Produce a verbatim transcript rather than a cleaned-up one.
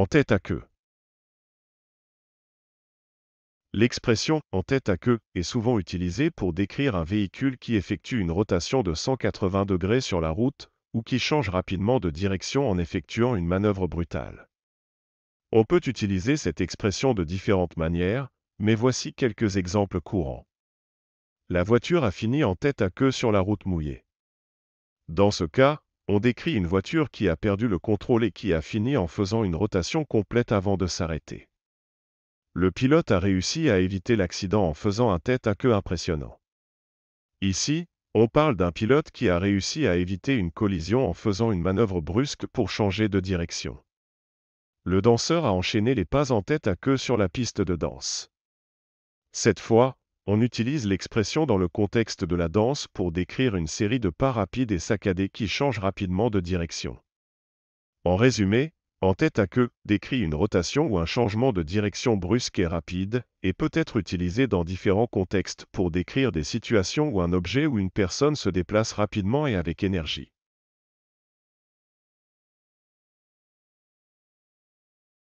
en tête à queue. L'expression « en tête à queue » est souvent utilisée pour décrire un véhicule qui effectue une rotation de cent quatre-vingts degrés sur la route ou qui change rapidement de direction en effectuant une manœuvre brutale. On peut utiliser cette expression de différentes manières, mais voici quelques exemples courants. La voiture a fini en tête à queue sur la route mouillée. Dans ce cas, on décrit une voiture qui a perdu le contrôle et qui a fini en faisant une rotation complète avant de s'arrêter. Le pilote a réussi à éviter l'accident en faisant un tête-à-queue impressionnant. Ici, on parle d'un pilote qui a réussi à éviter une collision en faisant une manœuvre brusque pour changer de direction. Le danseur a enchaîné les pas en tête-à-queue sur la piste de danse. Cette fois, on utilise l'expression dans le contexte de la danse pour décrire une série de pas rapides et saccadés qui changent rapidement de direction. En résumé, en tête à queue décrit une rotation ou un changement de direction brusque et rapide et peut être utilisé dans différents contextes pour décrire des situations où un objet ou une personne se déplace rapidement et avec énergie.